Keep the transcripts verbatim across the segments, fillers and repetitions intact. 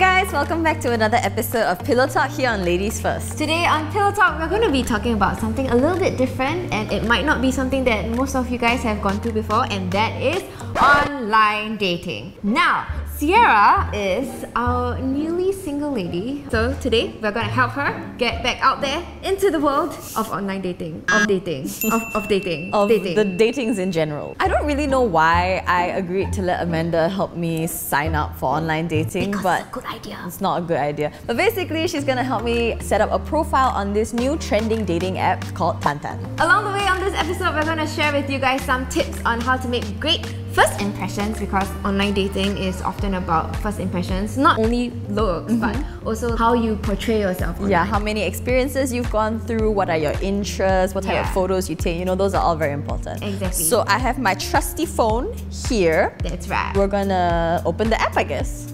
guys, welcome back to another episode of Pillow Talk here on Ladies First. Today on Pillow Talk, we're going to be talking about something a little bit different, and it might not be something that most of you guys have gone through before, and that is online dating. Now, Sierra is our newly single lady. So today, we're going to help her get back out there into the world of online dating. Of dating. Of, of dating. Of dating. The datings in general. I don't really know why I agreed to let Amander help me sign up for online dating. Because but it's a good idea. It's not a good idea. But basically, she's going to help me set up a profile on this new trending dating app called Tantan. Along the way on this episode, we're going to share with you guys some tips on how to make great first impressions, because online dating is often about first impressions, not only looks, mm-hmm. but also how you portray yourself online. Yeah, how many experiences you've gone through, what are your interests, what type yeah. of photos you take, you know, those are all very important. Exactly. So I have my trusty phone here. That's right. We're gonna open the app, I guess.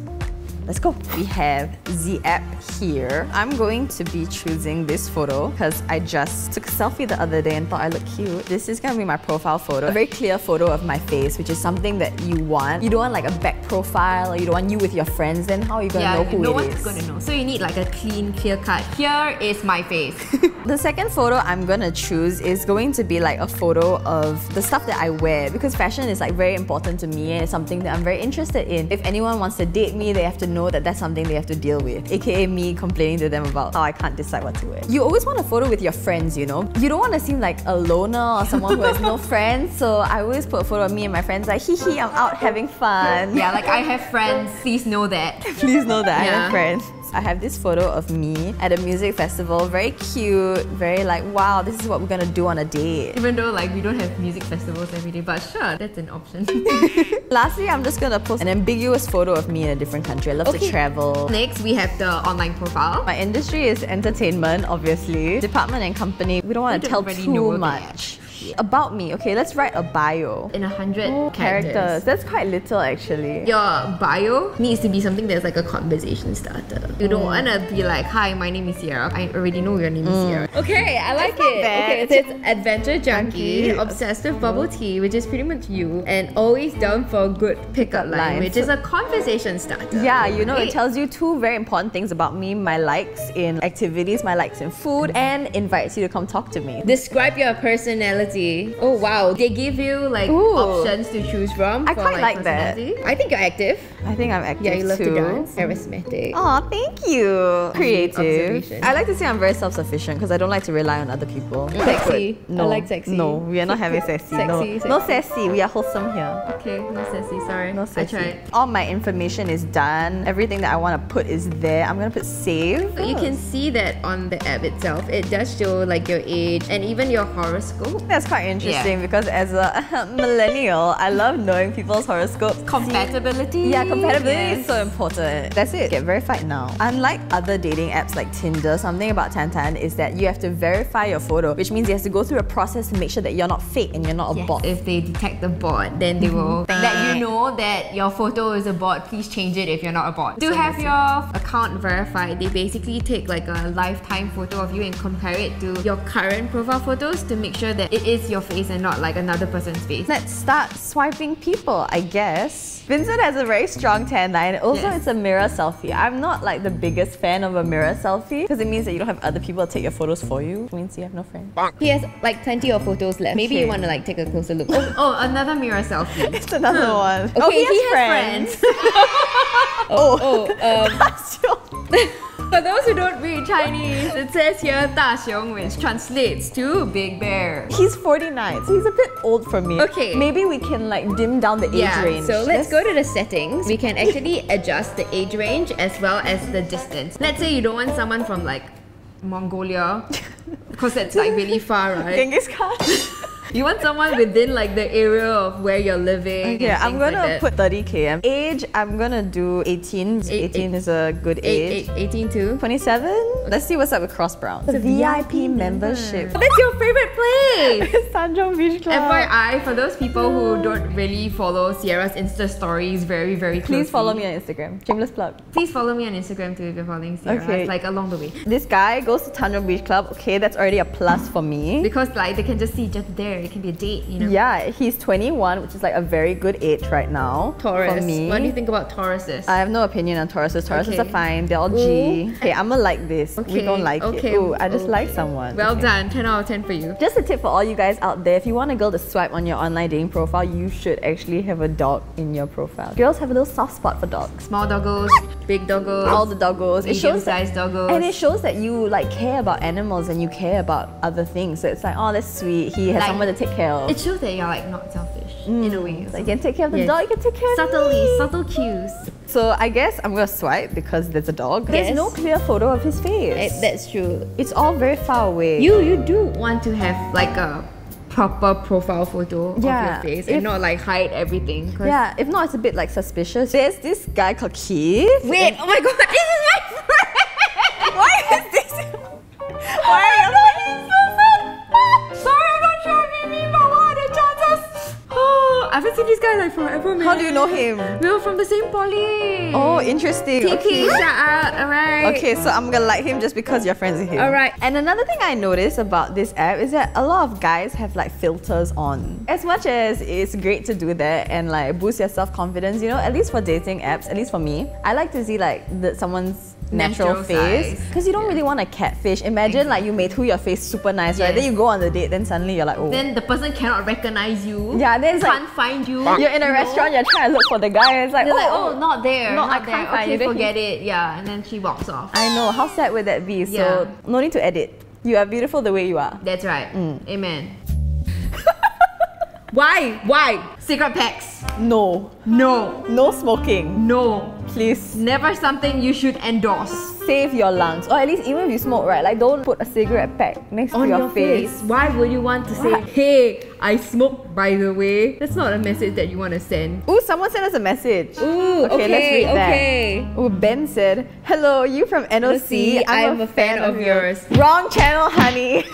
Let's go. We have the app here. I'm going to be choosing this photo because I just took a selfie the other day and thought I looked cute. This is gonna be my profile photo. A very clear photo of my face, which is something that you want. You don't want like a back profile, or you don't want you with your friends, then how are you gonna yeah, know who no it is? No one's gonna know. So you need like a clean, clear cut. Here is my face. The second photo I'm gonna choose is going to be like a photo of the stuff that I wear, because fashion is like very important to me and it's something that I'm very interested in. If anyone wants to date me, they have to know know that that's something they have to deal with, aka me complaining to them about how I can't decide what to wear. You always want a photo with your friends, you know? You don't want to seem like a loner or someone who has no friends, so I always put a photo of me and my friends like, hee hee, I'm out having fun. Yeah, like I have friends, please know that. Please know that, yeah. I have friends. I have this photo of me at a music festival, very cute, very like, wow, this is what we're gonna do on a date. Even though like we don't have music festivals every day, but sure, that's an option. Lastly, I'm just gonna post an ambiguous photo of me in a different country. I love okay. to travel. Next, we have the online profile. My industry is entertainment, obviously. Department and company, we don't wanna we don't tell really too much. About me, okay, let's write a bio. In a hundred oh, characters. characters. That's quite little actually. Your bio needs to be something that's like a conversation starter. You don't mm. want to be like, hi, my name is Sierra. I already know your name mm. is Sierra. Okay, I like that's it. Okay, it says adventure junkie, obsessed with bubble tea, which is pretty much you, and always down for a good pickup line, line, which is a conversation starter. Yeah, you know, right? It tells you two very important things about me, my likes in activities, my likes in food, and invites you to come talk to me. Describe your personality. Oh wow, they give you like Ooh. options to choose from. I for, quite like, like that. I think you're active. I think I'm active. Yeah, you love too. to dance. Charismatic. Aw, thank you. Creative. I like to say I'm very self-sufficient because I don't like to rely on other people. Sexy. No. I like sexy. No, we are not having sexy. Sexy, no. sexy. No sassy. We are wholesome here. Okay, no sassy. Sorry. No sassy. I tried. All my information is done. Everything that I want to put is there. I'm gonna put save. So oh. You can see that on the app itself. It does show like your age and even your horoscope. That's quite interesting yeah. because as a millennial, I love knowing people's horoscopes. Compatibility. Yeah, compatibility yes. is so important. That's it. Get verified now. Unlike other dating apps like Tinder, something about Tantan is that you have to verify your photo, which means you have to go through a process to make sure that you're not fake and you're not a yes. bot. If they detect the bot, then they will let you know that your photo is a bot. Please change it if you're not a bot. To so have your it. account verified, they basically take like a lifetime photo of you and compare it to your current profile photos to make sure that it is your face and not like another person's face. Let's start swiping people, I guess. Vincent has a very strong tan line. Also, yes. it's a mirror selfie. I'm not like the biggest fan of a mirror selfie because it means that you don't have other people to take your photos for you. It means you have no friends. He has like twenty of photos left. Maybe okay. you want to like take a closer look. Oh, oh another mirror selfie. It's another hmm. one. Okay, oh, he has he friends. Has friends. oh, oh, um, that's your... For those who don't read Chinese, it says here "大熊", which translates to big bear. He's forty-nine, so he's a bit old for me. Okay. Maybe we can like dim down the age yeah, range. So let's, let's go to the settings. We can actually adjust the age range as well as the distance. Let's say you don't want someone from like Mongolia, because that's like really far, right? Genghis Khan. You want someone within like the area of where you're living. Okay, I'm gonna like put thirty K M. Age, I'm gonna do eighteen. eighteen is a good age. eighteen to twenty-seven? Let's see what's up with Cross Brown. The V I P membership. That's your favorite place! It's Tanjong Beach Club. F Y I, for those people who don't really follow Sierra's Insta stories very, very closely. Please follow me on Instagram. Shameless plug. Please follow me on Instagram too if you're following Sierra. Okay. Like along the way. This guy goes to Tanjong Beach Club. Okay, that's already a plus for me. Because like they can just see just there. It can be a date, you know? Yeah, he's twenty-one, which is like a very good age right now. Taurus. For me. What do you think about Tauruses? I have no opinion on Tauruses. Tauruses okay. are fine. They're all G. Okay, I'm gonna like this. Okay. We don't like okay. it. Ooh, I just okay. like someone. Well okay. done. ten out of ten for you. Just a tip for all you guys out there. If you want a girl to swipe on your online dating profile, you should actually have a dog in your profile. Girls have a little soft spot for dogs. Small doggos, big doggos, all the doggos. Medium it shows size doggos. And it shows that you like care about animals and you care about other things. So it's like, oh, that's sweet. He has like, someone to take care of. It shows that you're like not selfish mm. in a way. Like you can take care of the yes. dog, you can take care Subtly, of me. Subtle cues. So I guess I'm gonna swipe because there's a dog. There's yes. no clear photo of his face. It, that's true. It's all very far away. You you do want to have like a proper profile photo yeah. of your face if, and not like hide everything. Yeah, if not it's a bit like suspicious. There's this guy called Keith. Wait, oh my god, this is my friend! Why is this? Why are you looking so sad? Sorry, I'm not sure if you mean, but what are the chances? Oh, I haven't seen this guy like forever, man. How do you know him? We were from the same poly. Oh, interesting. T K, okay. shout out, alright. Okay, so I'm gonna like him just because you're friends with him. Alright. And another thing I noticed about this app is that a lot of guys have like filters on. As much as it's great to do that and like boost your self-confidence, you know, at least for dating apps, at least for me, I like to see like the, someone's natural, natural face. Because you don't yeah. really want a catfish. Imagine exactly. like you made your face super nice, yes. right? Then you go on the date, then suddenly you're like, oh. Then the person cannot recognize you. Yeah, then it's like, can't find you. You're in a you restaurant, know? You're trying to look for the guy and it's like, oh, like oh, not there. Not, not I can't there. Find okay, you. Forget it. Yeah, and then she walks off. I know. How sad would that be? So yeah. no need to edit. You are beautiful the way you are. That's right. Mm. Amen. Why? Why? Cigarette packs. No. No. No smoking. No. Please. Never something you should endorse. Save your lungs. Or at least even if you smoke, right? Like don't put a cigarette pack next on to your, your face. face. Why would you want to say, what? Hey, I smoke by the way? That's not a message that you want to send. Ooh, someone sent us a message. Ooh, okay, okay let's read okay. that. Ooh, Ben said, hello, you from N O C. I am a, a fan, fan of, of yours. yours. Wrong channel, honey.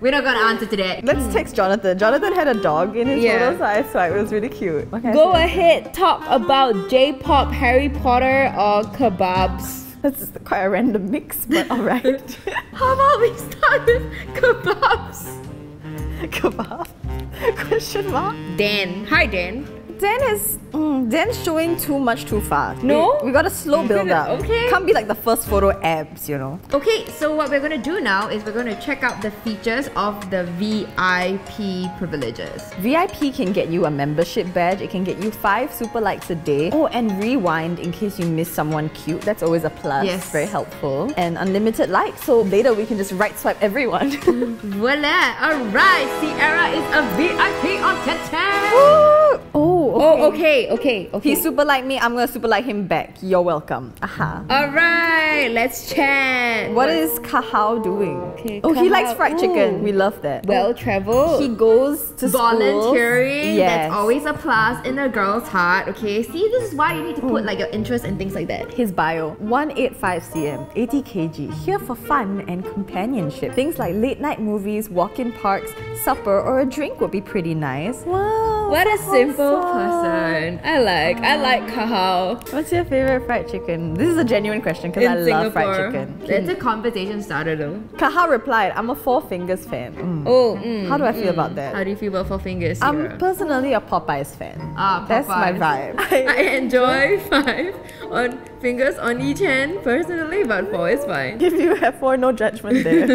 We're not gonna answer to that. Let's text Jonathan. Jonathan had a dog in his yeah. photo, so I swiped. It was really cute. Okay, go ahead, talk about J-pop, Harry Potter, or kebabs. That's quite a random mix, but alright. How about we start with kebabs? Kebab? Question mark? Dan. Hi, Dan. Dan is mm, Dan's showing too much too fast. No? We, we got a slow build up. Okay. Can't be like the first photo abs, you know. Okay, so what we're gonna do now is we're gonna check out the features of the V I P privileges. V I P can get you a membership badge, it can get you five super likes a day. Oh, and rewind in case you miss someone cute. That's always a plus. Yes. Very helpful. And unlimited likes, so later we can just right swipe everyone. Voila! Alright, Sierra is a V I P on Tantan! Woo! Oh! Oh, okay, okay, okay. He super liked me, I'm gonna super like him back. You're welcome. Aha. Alright, let's chat. What is Kahao doing? Okay, oh, Kahao. He likes fried chicken. Ooh. We love that. Well traveled. He goes to volunteering. Yes. That's always a plus in a girl's heart. Okay, see, this is why you need to put like your interests and things like that. His bio: one eighty-five centimeters, eighty kilograms, here for fun and companionship. Things like late night movies, walk in parks, supper, or a drink would be pretty nice. Wow. What a simple awesome. Person. I like, I like Kahao. What's your favorite fried chicken? This is a genuine question because I Singapore. Love fried chicken. It's a conversation starter though. Kahao replied, I'm a Four Fingers fan. Mm. Oh, mm, how do I feel mm. about that? How do you feel about Four Fingers? Here? I'm personally a Popeyes fan. Ah, Popeyes. That's my vibe. I, I enjoy five on fingers on each hand personally, but four is fine. If you have four, no judgment there.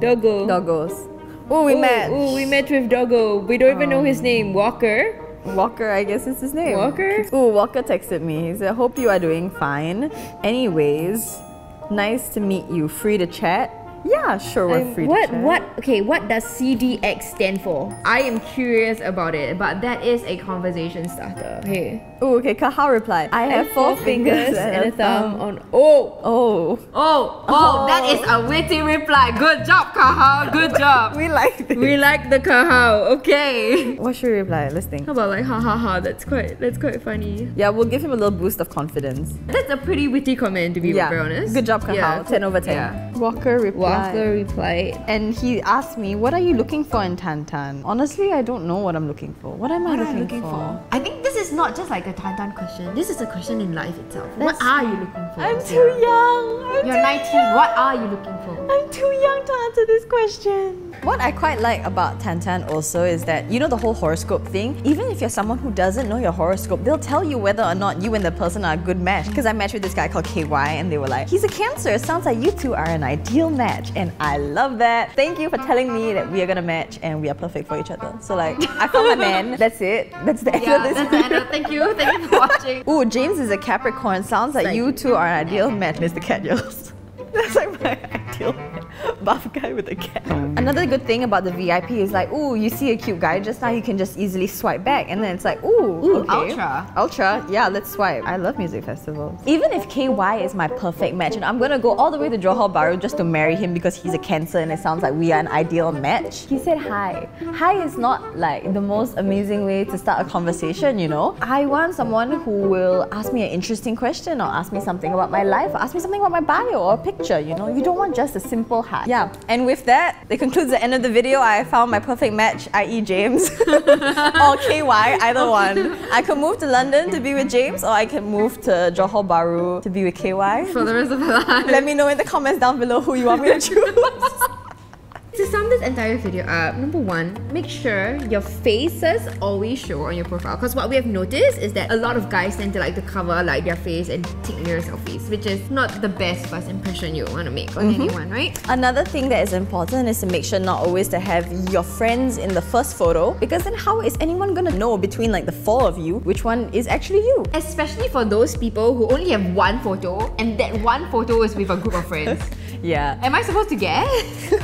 Doggo. Doggos. Oh, we ooh, met. Oh, we met with Doggo. We don't um, even know his name. Walker. Walker, I guess is his name. Walker? Ooh, Walker texted me. He said, hope you are doing fine. Anyways, nice to meet you. Free to chat? Yeah, sure, we're um, free what, to chat. What, okay, what does C D X stand for? I am curious about it, but that is a conversation starter. Hey. Ooh, okay, Kahao replied, I have four, four fingers, fingers and a thumb, thumb on... Oh! Oh! Oh! Oh! That is a witty reply. Good job, Kahao! Good job! We like this. We like the Kahao. Okay. What should we reply? Let's think. How about like, ha ha ha, that's quite, that's quite funny. Yeah, we'll give him a little boost of confidence. That's a pretty witty comment, to be yeah. very honest. Good job, Kahao. Yeah. ten over ten. Yeah. Walker replied. Walker replied. And he asked me, what are you looking for in Tantan? Honestly, I don't know what I'm looking for. What am I what looking, looking for? for? I think this is not just like a Tantan question. This is a question in life itself. That's what are you looking for? I'm Sarah? too young. I'm You're too nineteen. Young. What are you looking for? I'm too young to answer this question. What I quite like about Tantan also is that, you know, the whole horoscope thing. Even if you're someone who doesn't know your horoscope, they'll tell you whether or not you and the person are a good match. Because I matched with this guy called K Y and they were like, he's a Cancer. It sounds like you two are an ideal match. And I love that. Thank you for telling me that we are gonna match and we are perfect for each other. So like, I found my man. That's it. That's the end yeah, of this. That's the end of, thank you. Thank you for watching. Ooh, James is a Capricorn. Sounds like, like you two are an ideal match, Mister Cadules. That's like my ideal buff guy with a cat. Another good thing about the V I P is like, ooh, you see a cute guy just now, you can just easily swipe back. And then it's like, ooh, ooh okay. Ultra. Ultra, yeah, let's swipe. I love music festivals. Even if K Y is my perfect match, and I'm gonna go all the way to Johor Bahru just to marry him because he's a Cancer and it sounds like we are an ideal match. He said hi. Hi is not like the most amazing way to start a conversation, you know? I want someone who will ask me an interesting question or ask me something about my life or ask me something about my bio or picture, you know? You don't want just a simple hi. Yeah, and with that, it concludes the end of the video. I found my perfect match, that is James or K Y, either one. I could move to London to be with James or I can move to Johor Bahru to be with K Y. For the rest of my life. Let me know in the comments down below who you want me to choose. To sum this entire video up, number one, make sure your faces always show on your profile, because what we have noticed is that a lot of guys tend to like to cover like their face and take their selfies, which is not the best first impression you want to make on mm-hmm. anyone, right? Another thing that is important is to make sure not always to have your friends in the first photo, because then how is anyone going to know between like the four of you which one is actually you? Especially for those people who only have one photo and that one photo is with a group of friends. Yeah. Am I supposed to guess?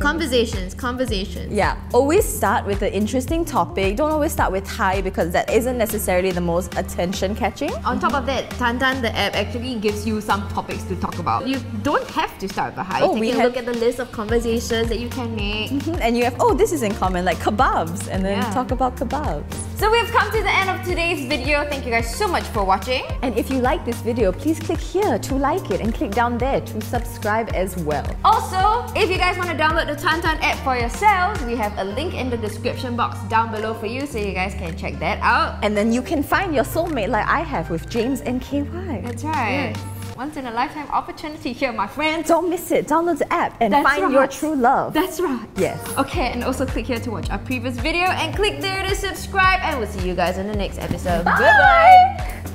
Conversations, conversations. Yeah, always start with an interesting topic. Don't always start with hi because that isn't necessarily the most attention catching. On top of that, Tantan the app actually gives you some topics to talk about. You don't have to start with hi. Oh, Take we a have... look at the list of conversations that you can make. Mm-hmm. And you have, oh, this is in common, like kebabs. And then yeah. talk about kebabs. So we've come to the end of today's video. Thank you guys so much for watching. And if you like this video, please click here to like it and click down there to subscribe as well. Also, if you guys want to download the Tantan app for yourselves, we have a link in the description box down below for you so you guys can check that out. And then you can find your soulmate like I have with James and K Y. That's right. Yes. Once in a lifetime opportunity here, my friends. Don't miss it. Download the app and That's find right. your true love. That's right. Yes. Okay, and also click here to watch our previous video and click there to subscribe, and we'll see you guys in the next episode. Bye. Goodbye.